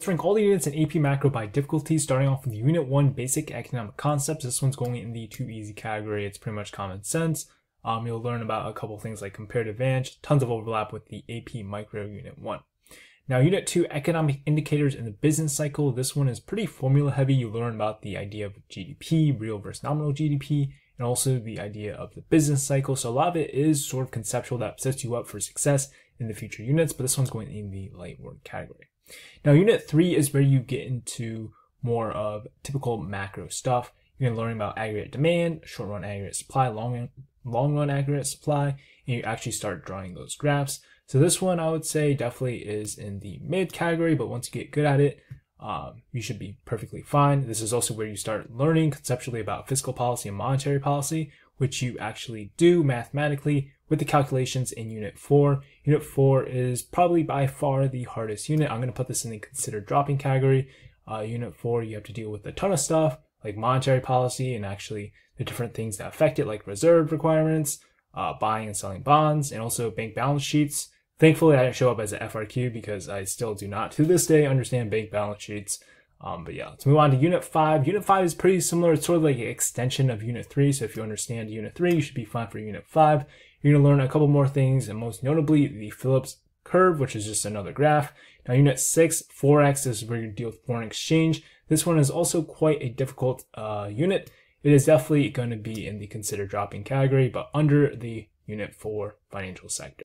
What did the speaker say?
Let's rank all the units in AP Macro by difficulty, starting off with Unit 1, Basic Economic Concepts. This one's going in the too easy category. It's pretty much common sense. You'll learn about a couple things like comparative advantage, tons of overlap with the AP Micro Unit 1. Now, Unit 2, Economic Indicators in the Business Cycle. This one is pretty formula heavy. You learn about the idea of GDP, real versus nominal GDP, and also the idea of the business cycle. So a lot of it is sort of conceptual that sets you up for success in the future units, but this one's going in the light work category. Now, Unit 3 is where you get into more of typical macro stuff. You're going to learn about aggregate demand, short-run aggregate supply, long-run aggregate supply, and you actually start drawing those graphs. So this one, I would say, definitely is in the mid category, but once you get good at it, you should be perfectly fine. This is also where you start learning conceptually about fiscal policy and monetary policy, which you actually do mathematically with the calculations in Unit 4. Unit 4 is probably by far the hardest unit. I'm going to put this in the consider dropping category. Unit 4, you have to deal with a ton of stuff like monetary policy and actually the different things that affect it, like reserve requirements, buying and selling bonds, and also bank balance sheets. Thankfully, I didn't show up as an FRQ because I still do not to this day understand bank balance sheets. But yeah, let's move on to Unit 5. Unit 5 is pretty similar. It's sort of like an extension of Unit 3. So if you understand Unit 3, you should be fine for Unit 5. You're going to learn a couple more things, and most notably the Phillips curve, which is just another graph. Now, Unit 6, Forex, this is where you deal with foreign exchange. This one is also quite a difficult unit. It is definitely going to be in the consider dropping category, but under the Unit 4 financial sector.